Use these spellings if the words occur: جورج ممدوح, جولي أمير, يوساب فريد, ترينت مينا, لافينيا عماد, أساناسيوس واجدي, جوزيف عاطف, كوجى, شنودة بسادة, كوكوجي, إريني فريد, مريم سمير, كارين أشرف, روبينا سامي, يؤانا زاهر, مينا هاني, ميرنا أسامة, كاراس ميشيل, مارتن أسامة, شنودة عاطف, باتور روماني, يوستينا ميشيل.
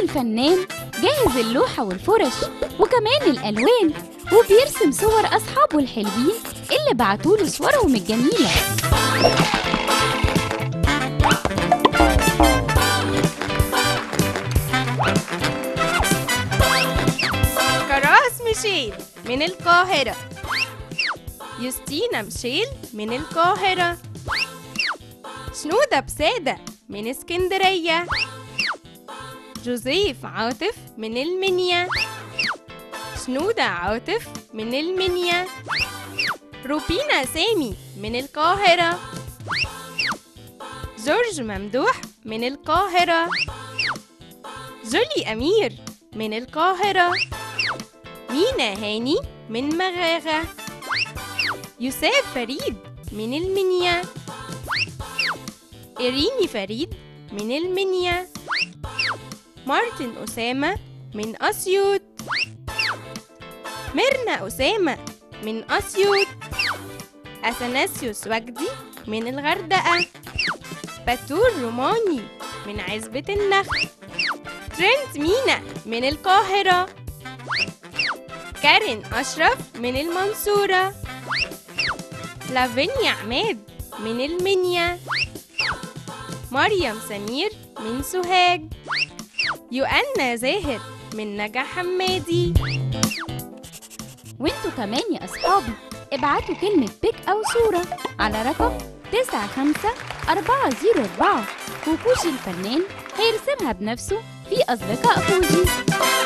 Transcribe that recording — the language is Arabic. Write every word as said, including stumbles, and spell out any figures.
الفنان جاهز اللوحة والفرش وكمان الألوان، وبيرسم صور أصحابه الحلوين اللي بعتوله صورهم الجميلة. كاراس ميشيل من القاهرة، يوستينا ميشيل من القاهرة، شنودة بسادة من اسكندرية، جوزيف عاطف من المنيا، شنودة عاطف من المنيا، روبينا سامي من القاهرة، جورج ممدوح من القاهرة، جولي أمير من القاهرة، مينا هاني من مغاغة، يوساب فريد من المنيا، إريني فريد من المنيا، مارتن أسامة من أسيوط، ميرنا أسامة من أسيوط، أساناسيوس واجدي من الغردقة، باتور روماني من عزبة النخل، ترينت مينا من القاهرة، كارين أشرف من المنصورة، لافينيا عماد من المنيا، مريم سمير من سوهاج، يؤانا زاهر من نجا حمادي. وانتوا كمان يا أصحابي ابعتوا كلمة بيك أو صورة على رقم تسعة خمسة أربعة صفر أربعة، كوكوجي الفنان هيرسمها بنفسه في أصدقاء كوجي.